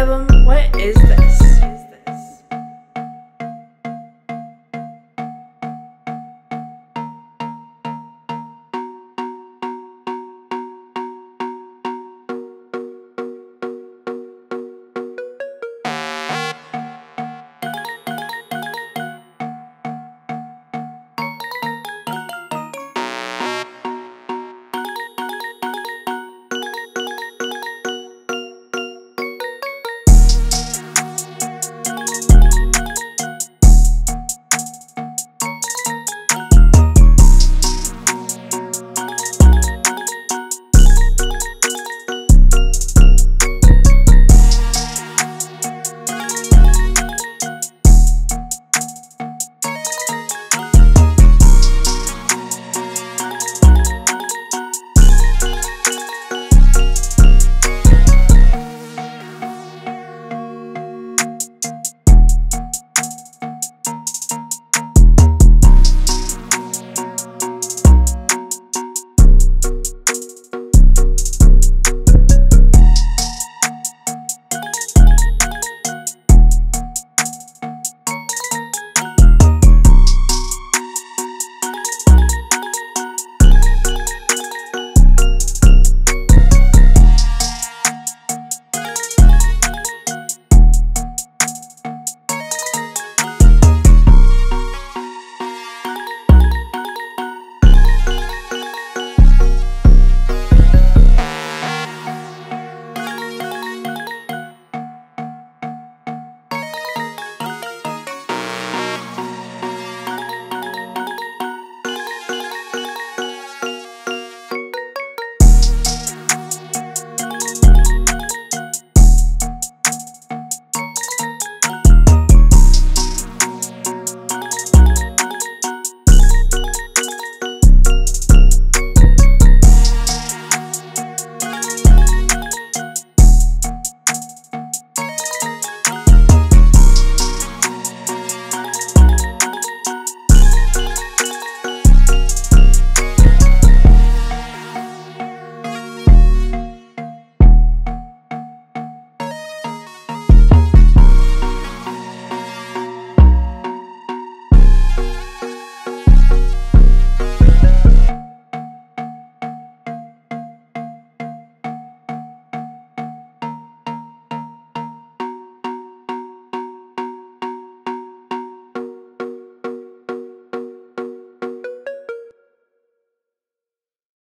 yevom